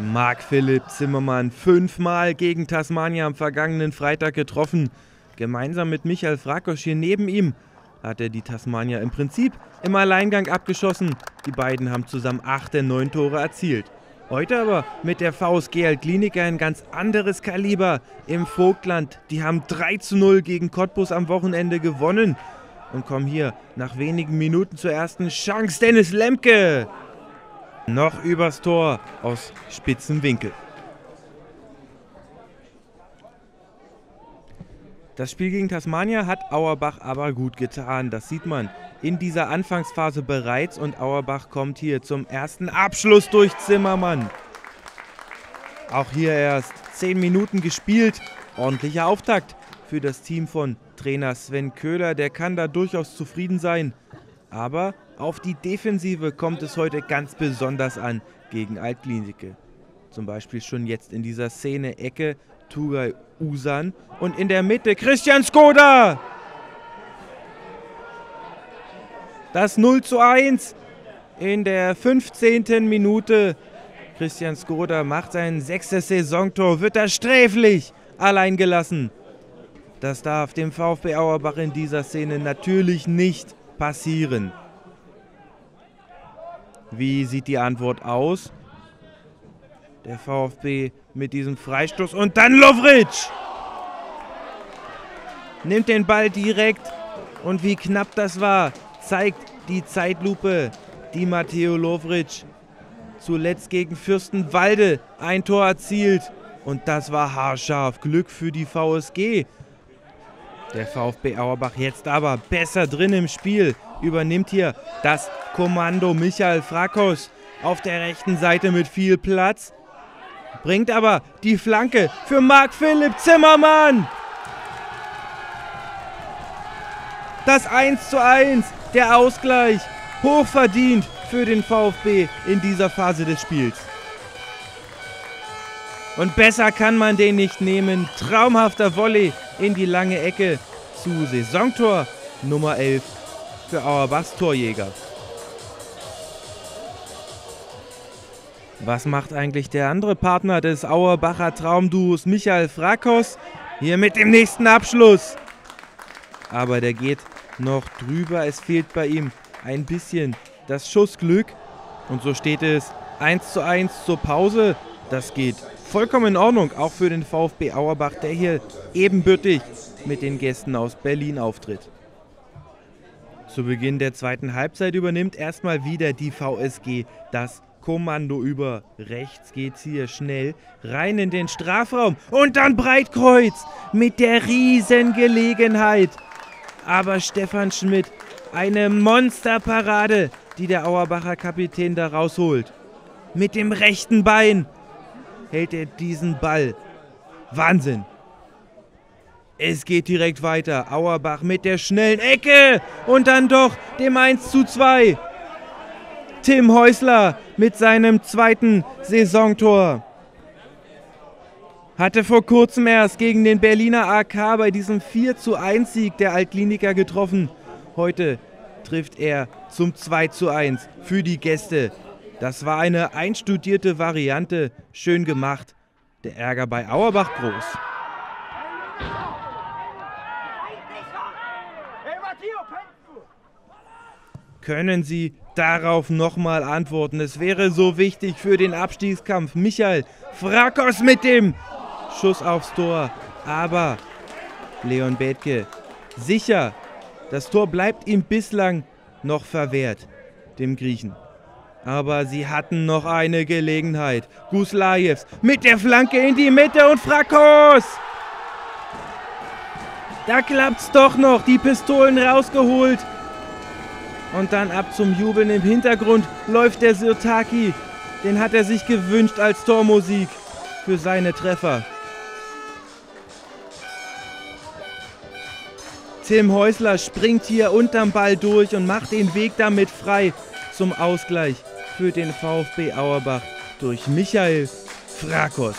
Marc-Philipp Zimmermann, 5-mal gegen Tasmania am vergangenen Freitag getroffen. Gemeinsam mit Michael Frakosch hier neben ihm hat er die Tasmanier im Prinzip im Alleingang abgeschossen. Die beiden haben zusammen 8 der 9 Tore erzielt. Heute aber mit der VSG Altglienicke ein ganz anderes Kaliber im Vogtland. Die haben 3:0 gegen Cottbus am Wochenende gewonnen und kommen hier nach wenigen Minuten zur ersten Chance. Dennis Lemke noch übers Tor aus spitzen Winkel. Das Spiel gegen Tasmania hat Auerbach aber gut getan. Das sieht man in dieser Anfangsphase bereits. Und Auerbach kommt hier zum ersten Abschluss durch Zimmermann. Auch hier erst 10 Minuten gespielt. Ordentlicher Auftakt für das Team von Trainer Sven Köhler. Der kann da durchaus zufrieden sein. Aber auf die Defensive kommt es heute ganz besonders an gegen Altglienicke. Zum Beispiel schon jetzt in dieser Szene Ecke Tugay Usan und in der Mitte Christian Skoda. Das 0:1 in der 15. Minute. Christian Skoda macht sein 6. Saisontor, wird er sträflich allein gelassen. Das darf dem VfB Auerbach in dieser Szene natürlich nicht passieren. Wie sieht die Antwort aus? Der VfB mit diesem Freistoß und dann Lovric! Nimmt den Ball direkt und wie knapp das war, zeigt die Zeitlupe, die Matteo Lovric zuletzt gegen Fürstenwalde ein Tor erzielt. Und das war haarscharf. Glück für die VSG. Der VfB Auerbach jetzt aber besser drin im Spiel. Übernimmt hier das Kommando. Michael Frakosch auf der rechten Seite mit viel Platz. Bringt aber die Flanke für Marc-Philipp Zimmermann. Das 1:1, der Ausgleich, hochverdient für den VfB in dieser Phase des Spiels. Und besser kann man den nicht nehmen. Traumhafter Volley in die lange Ecke zu Saisontor Nummer 11 für Auerbachs Torjäger. Was macht eigentlich der andere Partner des Auerbacher Traumduos, Michail Fragkos? Hier mit dem nächsten Abschluss. Aber der geht noch drüber. Es fehlt bei ihm ein bisschen das Schussglück. Und so steht es 1:1 zur Pause. Das geht vollkommen in Ordnung, auch für den VfB Auerbach, der hier ebenbürtig mit den Gästen aus Berlin auftritt. Zu Beginn der zweiten Halbzeit übernimmt erstmal wieder die VSG das Kommando über. Rechts geht's hier schnell rein in den Strafraum und dann Breitkreuz mit der Riesengelegenheit. Aber Stefan Schmidt, eine Monsterparade, die der Auerbacher Kapitän da rausholt. Mit dem rechten Bein hält er diesen Ball. Wahnsinn. Es geht direkt weiter. Auerbach mit der schnellen Ecke und dann doch dem 1:2. Tim Häusler mit seinem 2. Saisontor. Hatte vor kurzem erst gegen den Berliner AK bei diesem 4:1 Sieg der Altglienicke getroffen. Heute trifft er zum 2:1 für die Gäste. Das war eine einstudierte Variante. Schön gemacht. Der Ärger bei Auerbach groß. Können sie darauf nochmal antworten? Es wäre so wichtig für den Abstiegskampf. Michail Fragkos mit dem Schuss aufs Tor. Aber Leon Bethke sicher. Das Tor bleibt ihm bislang noch verwehrt, dem Griechen. Aber sie hatten noch eine Gelegenheit. Guslaevs mit der Flanke in die Mitte und Fragkos. Da klappt's doch noch. Die Pistolen rausgeholt. Und dann ab zum Jubeln. Im Hintergrund läuft der Sirtaki. Den hat er sich gewünscht als Tormusik für seine Treffer. Tim Häusler springt hier unterm Ball durch und macht den Weg damit frei zum Ausgleich für den VfB Auerbach durch Michail Fragkos.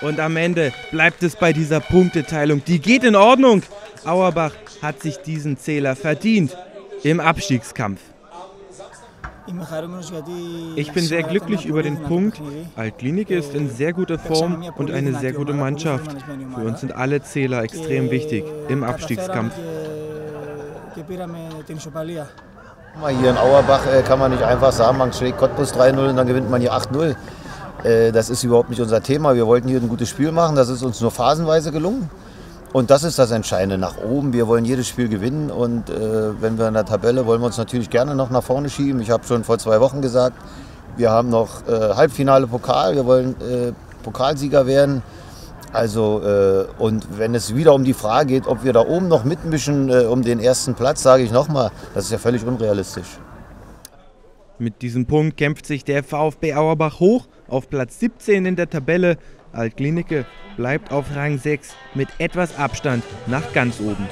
Und am Ende bleibt es bei dieser Punkteteilung. Die geht in Ordnung. Auerbach hat sich diesen Zähler verdient im Abstiegskampf. Ich bin sehr glücklich über den Punkt. Altglienicke ist in sehr guter Form und eine sehr gute Mannschaft. Für uns sind alle Zähler extrem wichtig im Abstiegskampf. Hier in Auerbach kann man nicht einfach sagen, man schlägt Cottbus 3-0 und dann gewinnt man hier 8-0. Das ist überhaupt nicht unser Thema. Wir wollten hier ein gutes Spiel machen, das ist uns nur phasenweise gelungen. Und das ist das Entscheidende nach oben. Wir wollen jedes Spiel gewinnen und wenn wir in der Tabelle, wollen wir uns natürlich gerne noch nach vorne schieben. Ich habe schon vor 2 Wochen gesagt, wir haben noch Halbfinale Pokal, wir wollen Pokalsieger werden. Also und wenn es wieder um die Frage geht, ob wir da oben noch mitmischen um den ersten Platz, sage ich nochmal, das ist ja völlig unrealistisch. Mit diesem Punkt kämpft sich der VfB Auerbach hoch auf Platz 17 in der Tabelle. Altglienicke bleibt auf Rang 6 mit etwas Abstand nach ganz oben.